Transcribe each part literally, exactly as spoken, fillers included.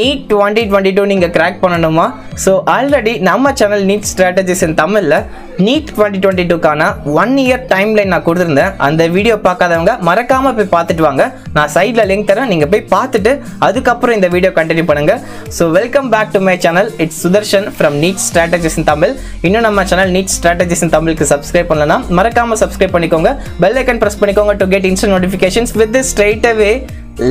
NEET twenty twenty-two நீங்க crack பண்ணனுமா? So already நம்ம channel NEET Strategies in Tamil NEET twenty twenty-two கான one year timeline நான் கொடுத்திருந்தேன். அந்த வீடியோ பார்க்காதவங்க மறக்காம போய் பார்த்துட்டு வாங்க. நான் சைடுல லிங்க் தரேன், நீங்க போய் பார்த்துட்டு அதுக்கு அப்புறம் இந்த வீடியோ கண்டினியூ பண்ணுங்க. So welcome back to my channel. It's Sudarshan from NEET Strategies in Tamil. இன்னும் நம்ம channel NEET Strategies in Tamil க்கு subscribe பண்ணலனா மறக்காம subscribe பண்ணிக்கோங்க. Bell icon press பண்ணிக்கோங்க to get instant notifications with this straight away.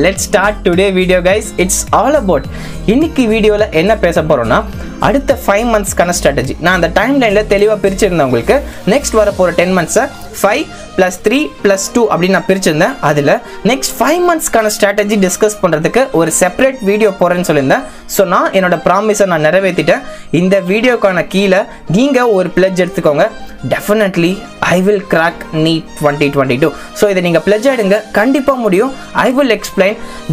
Let's start today video guys. It's all about இன்னைக்கு வீடியோல என்ன பேச போறோம்னா அடுத்த five months கான strategy. நான் அந்த timeline ல தெளிவா பிரிச்சிருந்தேன் உங்களுக்கு. Next வர போற ten months five plus three plus two அப்படி நான் பிரிச்சிருந்தேன். அதுல next five months கான strategy டிஸ்கஸ் பண்றதுக்கு ஒரு செப்பரேட் வீடியோ போறேன்னு சொல்லிருந்தேன். சோ நான் என்னோட பிராமிஸை நான் நிறைவேத்திட்டேன். இந்த வீடியோக்கான கீழ நீங்க ஒரு பிளட்ஜ் எடுத்துக்கோங்க. Definitely I will crack NEET twenty twenty-two. So இதை நீங்க பிளட்ஜ் எடுங்க, கண்டிப்பா முடியும். I will explain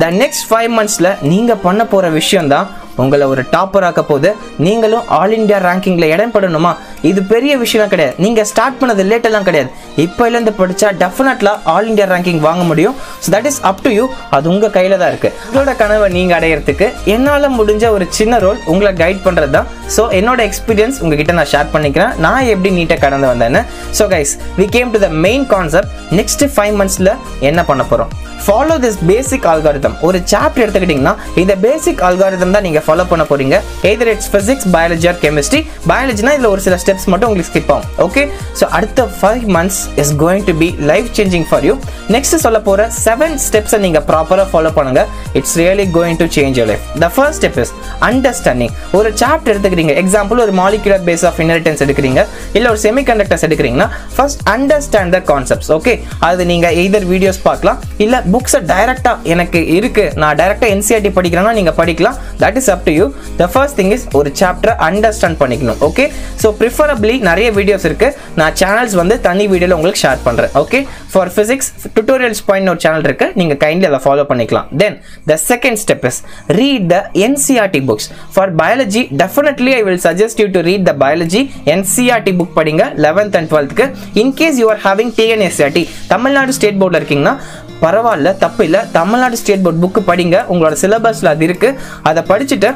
the next five months ல நீங்க பண்ண போற விஷயம் தான் உங்களை ஒரு டாப்பர் ஆக்க போகுது. நீங்களும் ஆல் இந்தியா ரேங்கிங்ல இடம் பெறணுமா? இது பெரிய விஷயம் கிடையாது, நீங்க ஸ்டார்ட் பண்ணது லேட் எல்லாம் கிடையாது. இப்போல இருந்து படிச்சா டெஃபினெட்லா ஆல் இந்தியா ரேங்கிங் வாங்க முடியும். So that is up to you, அது உங்க கையில தான் இருக்கு. உங்களோட கனவை நீங்க அடையிறதுக்கு என்னால் முடிஞ்ச ஒரு சின்ன ரோல் உங்களை கைட் பண்றது தான். ஸோ என்னோட எக்ஸ்பீரியன்ஸ் உங்ககிட்ட நான் ஷேர் பண்ணிக்கிறேன், நான் எப்படி நீட்டை கடந்து வந்தேன்னு. So guys we came to the main concept. Next five மந்த்ஸ்ல என்ன பண்ண போறோம்? Follow this basic algorithm. ஒரு சாப்டர் எடுத்துக்கிட்டிங்கன்னா இந்த பேசிக் அல்காரிதம் தான் நீங்கள் ஃபாலோ பண்ண போகிறீங்க. Either it's physics, biology or chemistry. பயாலஜினா இதில் ஒரு சில ஸ்டெப்ஸ் மட்டும் உங்களுக்கு ஸ்கிப் ஆகும். ஓகே, ஸோ அடுத்த five months is going to be life changing for you. Next சொல்ல போகிற செவன் ஸ்டெப்ஸை நீங்கள் ப்ராப்பராக ஃபாலோ பண்ணுங்கள். It's really going to change your life. The first step is understanding. ஒரு சாப்டர் எடுத்துக்கிறீங்க, எக்ஸாம்பிள் ஒரு மாலிகுலர் பேஸ் ஆஃப் இன்ஹெரிட்டன்ஸ் எடுக்கிறீங்க, இல்லை ஒரு செமிகண்டக்டர்ஸ் எடுக்கிறீங்கன்னா first understand the concepts. Okay, அது நீங்கள் எய்தர் வீடியோஸ் பார்க்கலாம், இல்லை புக்ஸை டைரக்டாக எனக்கு இருக்குது நான் டைரக்டாக என்சிஆர்டி படிக்கிறேன்னா நீங்கள் படிக்கலாம். That is up to you. The first thing is ஒரு சாப்டரை அண்டர்ஸ்டாண்ட் பண்ணிக்கணும். ஓகே, ஸோ ப்ரிஃபரபிளி நிறைய வீடியோஸ் இருக்குது, நான் சேனல்ஸ் வந்து தனி வீடியோவில் உங்களுக்கு ஷேர் பண்ணுறேன். Okay, for physics tutorials point ஒரு சேனல் இருக்குது, நீங்கள் கைண்ட்லி அதை ஃபாலோ பண்ணிக்கலாம். Then the second step is read the NCERT books. For biology definitely I will suggest you to read the biology NCERT book படிங்க eleventh and டுவெல்த்துக்கு. In case you are having T N S R T Tamil Nadu state போர்டில் இருக்கீங்கன்னா பரவாயில்ல, தப்பு இல்லை, Tamil Nadu state board book படிங்க, உங்களோட சிலபஸில் அது இருக்குது. அதை படிச்சுட்டு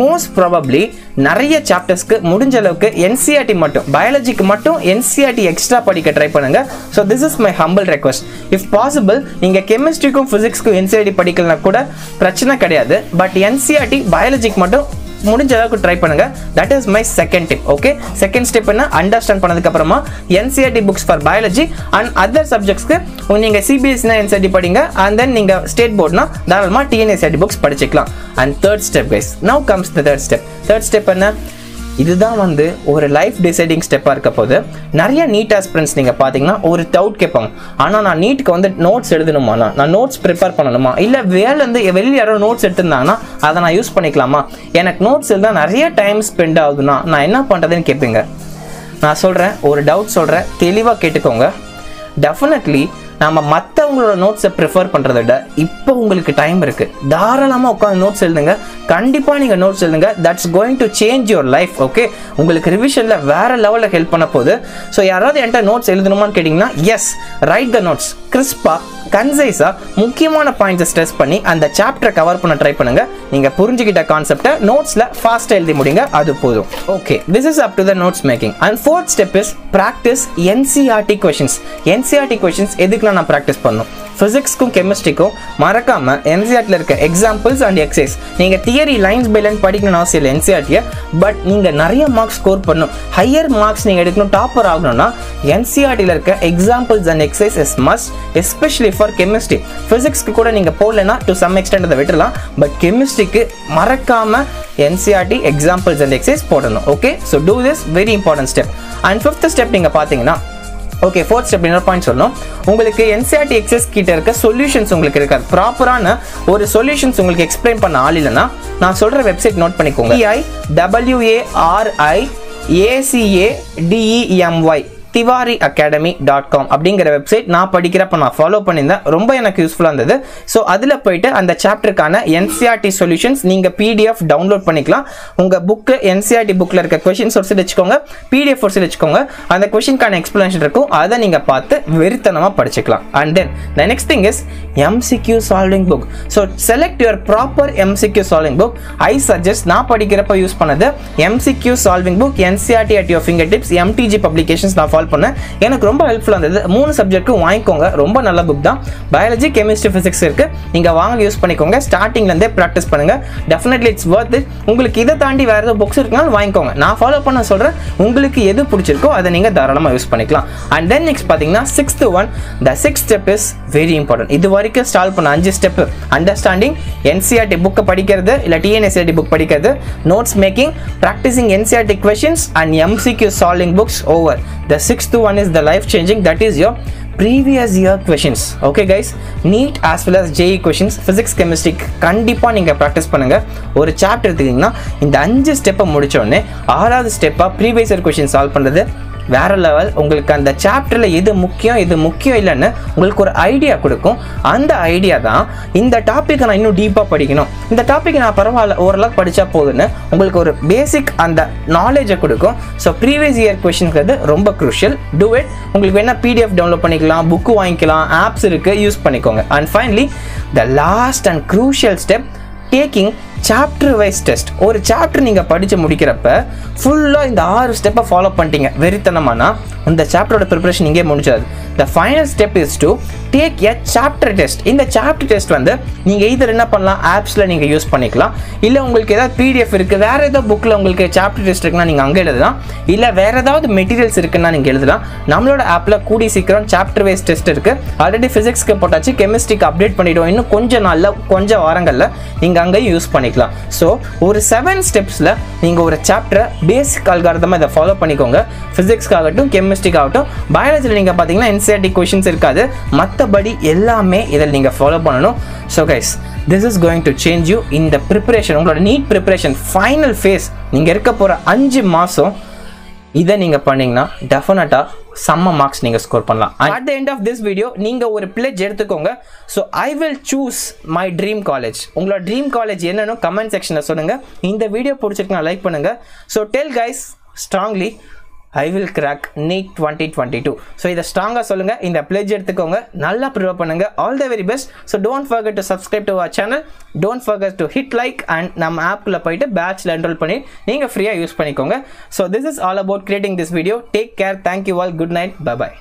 மோஸ்ட் ப்ராபப்ளி நிறைய சாப்டர்ஸ்க்கு முடிஞ்ச அளவுக்கு என்சிஆர்டி மட்டும் பயாலஜிக்கு மட்டும் என்சிஆர்டி எக்ஸ்ட்ரா படிக்க ட்ரை பண்ணுங்கள். So this is my humble request. If possible நீங்கள் கெமிஸ்ட்ரிக்கும் ஃபிசிக்ஸ்க்கும் என்சிஆர்டி படிக்கலனா கூட பிரச்சனை கிடையாது, பட் என்சிஆர்டி பயாலஜிக்கு மட்டும் முடிஞ்ச அளவுக்கு ட்ரை பண்ணுங்க. That is my second tip. Okay, second step என்ன? அண்டர்ஸ்டாண்ட் பண்ணதுக்கு அப்புறமா NCERT books for biology and other சப்ஜெக்ட்ஸ்க்கு நீங்கள் சிபிஎஸ்னா என்சிஆர்டி படிங்க, அண்ட் தென் நீங்கள் ஸ்டேட் போர்ட்னா தாராளமாக T N S R T books படிச்சுக்கலாம். And third step guys, now comes the third step. Third step என்ன? இதுதான் வந்து ஒரு லைஃப் டிசைடிங் ஸ்டெப்பாக இருக்க போது. நிறைய நீட் ஆஸ்பிரன்ஸ் நீங்கள் பார்த்தீங்கன்னா ஒரு டவுட் கேட்பாங்க, ஆனால் நான் நீட்டுக்கு வந்து நோட்ஸ் எழுதணுமா, நான் நோட்ஸ் ப்ரிப்பேர் பண்ணணுமா, இல்லை வேலேருந்து வெளியில் யாரோ நோட்ஸ் எடுத்துருந்தாங்கன்னா அதை நான் யூஸ் பண்ணிக்கலாமா, எனக்கு நோட்ஸ் எழுத நிறைய டைம் ஸ்பெண்ட் ஆகுதுன்னா நான் என்ன பண்ணுறதுன்னு கேட்பீங்க. நான் சொல்கிறேன், ஒரு டவுட் சொல்கிறேன், தெளிவாக கேட்டுக்கோங்க. டெஃபினெட்லி நம்ம மற்றவங்களோட நோட்ஸை ப்ரிஃபர் பண்ணுறத விட இப்போ உங்களுக்கு டைம் இருக்குது, தாராளமாக உட்காந்து நோட்ஸ் எழுதுங்க, கண்டிப்பாக நீங்கள் நோட்ஸ் எழுதுங்க. That's going to change your life. Okay, உங்களுக்கு ரிவிஷனில் வேறு லெவலில் ஹெல்ப் பண்ண போகுது. ஸோ யாராவது என்கிட்ட நோட்ஸ் எழுதணுமான்னு கேட்டிங்கன்னா எஸ், ரைட் த நோட்ஸ் கிறிஸ்பாக கன்சைஸாக முக்கியமான பாயிண்ட்ஸை ஸ்ட்ரெஸ் பண்ணி அந்த சாப்டரை கவர் பண்ண ட்ரை பண்ணுங்கள். நீங்கள் புரிஞ்சுக்கிட்ட கான்செப்டை நோட்ஸில் ஃபாஸ்ட்டாக எழுதி முடிங்க, அது போதும். Okay, this is up to the notes making. And fourth step is practice NCERT questions. NCERT questions எதுக்குலாம் நான் ப்ராக்டிஸ் பண்ணணும்? ஃபிசிக்ஸ்க்கும் கெமிஸ்ட்ரிக்கும் மறக்காமல் என்சிஆர்டியில் இருக்க எக்ஸாம்பிள்ஸ் அண்ட் எக்ஸைஸ். நீங்கள் தியரி லைன்ஸ் பை லைன் படிக்கணும்னு அவசியம் இல்லை என்சிஆர்டியை, பட் நீங்கள் நிறைய மார்க்ஸ் ஸ்கோர் பண்ணணும், ஹையர் மார்க்ஸ் நீங்கள் எடுக்கணும், டாப்பர் ஆகணும்னா என்சிஆர்டியில் இருக்க examples and exercise is must, especially for chemistry. ஃபிசிக்ஸ்க்கு கூட நீங்கள் போடலன்னா டு சம் எக்ஸ்டெண்ட் அதை விட்டுலாம், பட் கெமிஸ்ட்ரிக்கு மறக்காமல் என்சிஆர்டி எக்ஸாம்பிள்ஸ் அண்ட் எக்ஸைஸ் போடணும். Okay, so do this very important step. And fifth step நீங்கள் பார்த்தீங்கன்னா, ஓகே ஃபோர்த் ஸ்டெப் இன்னொரு பாயிண்ட் சொல்லணும், உங்களுக்கு என்சிஆர்டி எக்ஸஸ் கிட்ட இருக்க சொல்யூஷன்ஸ் உங்களுக்கு இருக்காது. ப்ராப்பரான ஒரு சொல்யூஷன்ஸ் உங்களுக்கு எக்ஸ்பிளைன் பண்ண ஆள் இல்லைன்னா நான் சொல்கிற வெப்சைட் நோட் பண்ணிக்கோங்க. E I W A R I A C A D E M Y tiwariacademy dot com அப்படிங்கற வெப்சைட் நான் படிக்கிறப்ப நான் ஃபாலோ பண்ணினா ரொம்ப எனக்கு யூஸ்புல்லா இருந்தது. சோ அதுல போய்ட்டு அந்த சாப்டருக்கான N C E R T solutions நீங்க P D F டவுன்லோட் பண்ணிக்கலாம். உங்க book N C E R T புக்ல இருக்க क्वेश्चंस ஒரு செட் வெச்சுக்கோங்க, P D F ஒரு செட் வெச்சுக்கோங்க. அந்த क्वेश्चनக்கான எக்ஸ்பிளனேஷன் இருக்கும். அத நீங்க பார்த்து வெரித்தனமா படிச்சுக்கலாம். And then the next thing is M C Q solving book. So select your proper M C Q solving book. I suggest நான் படிக்கிறப்ப யூஸ் பண்ணது M C Q solving book N C E R T at your fingertips M T G Publications நான் follow பண்ண எனக்கு ரொம்ப ஹெல்ப்ஃபுல்லா இருந்தது. மூணு சப்ஜெக்ட்க்கு வாங்கிக்கோங்க, ரொம்ப நல்ல புக் தான். பயாலஜி, கெமிஸ்ட்ரி, பிசிக்ஸ் இருக்கு, நீங்க வாங்க யூஸ் பண்ணிக்கோங்க. ஸ்டார்டிங்ல இருந்தே பிராக்டிஸ் பண்ணுங்க, டெஃபினெட்லி இட்ஸ் வொர்த் இட். உங்களுக்கு இத தாண்டி வேற ஏதாவது புக்ஸ் இருக்குனாலும் வாங்கிக்கோங்க. நான் ஃபாலோ பண்ண சொல்றேன், உங்களுக்கு எது பிடிச்சிருக்கோ அதை நீங்க தாராளமா யூஸ் பண்ணிக்கலாம். And then next பாத்தீங்கன்னா sixth one, the sixth step is very important. இது வரைக்கும் ஸ்டால் பண்ண அஞ்சு step understanding N C E R T book படிக்கிறது இல்ல T N S R T book படிக்கிறது, notes making, practicing N C E R T questions and M C Q solving books over. The sixth one is the life changing, that is your previous year questions. Okay guys, NEET as well as J E E questions, physics, chemistry கண்டிப்பா நீங்க practice பண்ணுங்க. ஒரு chapter எடுத்துக்கிட்டீங்கன்னா இந்த அஞ்சு ஸ்டெப்பை முடிச்ச உடனே ஆறாவது ஸ்டெப்பா previous year questions solve பண்றது வேற லெவல். உங்களுக்கு அந்த சாப்டர்ல எது முக்கியம் எது முக்கியம் இல்லைன்னு உங்களுக்கு ஒரு ஐடியா கொடுக்கும். அந்த ஐடியா தான் இந்த டாபிக் நான் இன்னும் டீப்பா படிக்கணும், இந்த டாபிக் நான் பரவாயில்ல ஓரளவுக்கு படிச்சா போதுன்னு உங்களுக்கு ஒரு பேசிக் அந்த நாலேஜை கொடுக்கும். ஸோ ப்ரீவியஸ் இயர் கொஸ்டின்ங்கிறது ரொம்ப க்ரூஷியல். Do it. உங்களுக்கு வேணா P D F டவுன்லோட் பண்ணிக்கலாம், புக்கு வாங்கிக்கலாம், ஆப்ஸ் இருக்கு, யூஸ் பண்ணிக்கோங்க. And finally the last and crucial step, taking chapter wise test. ஒரு சாப்டர் நீங்கள் படித்து முடிக்கிறப்ப ஃபுல்லாக இந்த ஆறு ஸ்டெப்பை ஃபாலோ பண்ணிட்டீங்க வெறித்தனமானா இந்த சாப்டரோட ப்ரிப்பரேஷன் இங்கே முடிஞ்சாது. The final step is to take a chapter test. இந்த சாப்டர் டெஸ்ட் வந்து நீங்கள் either என்ன பண்ணலாம், ஆப்ஸில் நீங்கள் யூஸ் பண்ணிக்கலாம், இல்லை உங்களுக்கு ஏதாவது P D F இருக்குது, வேறு ஏதாவது புக்கில் உங்களுக்கு சாப்டர் டெஸ்ட் இருக்குன்னா நீங்கள் அங்கே எழுதலாம், இல்லை வேறு ஏதாவது மெட்டீரியல்ஸ் இருக்குன்னா நீங்கள் எழுதலாம். நம்மளோட ஆப்பில் கூடி சீக்கிரம் சாப்டர் வைஸ் டெஸ்ட் இருக்குது. ஆல்ரெடி ஃபிசிக்ஸ்க்கு போட்டாச்சு, கெமிஸ்ட்ரிக்கு அப்டேட் பண்ணிவிடுவோம். இன்னும் கொஞ்சம் நாளில் கொஞ்சம் வாரங்களில் நீங்கள் அங்கேயும் யூஸ் பண்ணிக்கலாம். So ஒரு seven ஸ்டெப்ஸ்ல நீங்க ஒரு சாப்டர் பேசிக் அல்காரிதம் இத ஃபாலோ பண்ணிக்கோங்க. பிசிக்ஸ்க்கு ஆகட்டும், கெமிஸ்ட்ரிக்கு ஆகட்டும், பயாலஜில நீங்க பாத்தீங்கன்னா N C E R T questions இருக்காது, மத்தபடி எல்லாமே இதல நீங்க ஃபாலோ பண்ணனும். So guys, this is going to change you in the preparation. உங்களோட NEET preparation final phase நீங்க இருக்க போற அஞ்சு மாசம் இத நீங்க பண்ணீங்கன்னா டெஃபினட்டா செம்ம மார்க்ஸ் நீங்க ஸ்கோர் பண்ணலாம். At the end of this video நீங்க ஒரு பிளெட்ஜ் எடுத்துக்கோங்க. So I will choose my dream college. உங்களோட ட்ரீம் காலேஜ் என்னன்னு கமெண்ட் செக்ஷனில் சொல்லுங்க. இந்த வீடியோ பிடிச்சிருக்குன்னா லைக் பண்ணுங்க. So tell guys strongly I will crack NEET twenty twenty-two. So இதை ஸ்ட்ராங்காக சொல்லுங்க, இந்த பிளெட்ஜ் எடுத்துக்கோங்க, நல்லா ப்ரிப்பேர் பண்ணுங்க. All the very best. So don't forget to subscribe to our channel, don't forget to hit like and நம்ம ஆப்பில் போயிட்டு பேட்சில் என்ரோல் பண்ணி நீங்கள் ஃப்ரீயாக யூஸ் பண்ணிக்கோங்க. So this is all about creating this video. Take care, thank you all, good night, bye bye.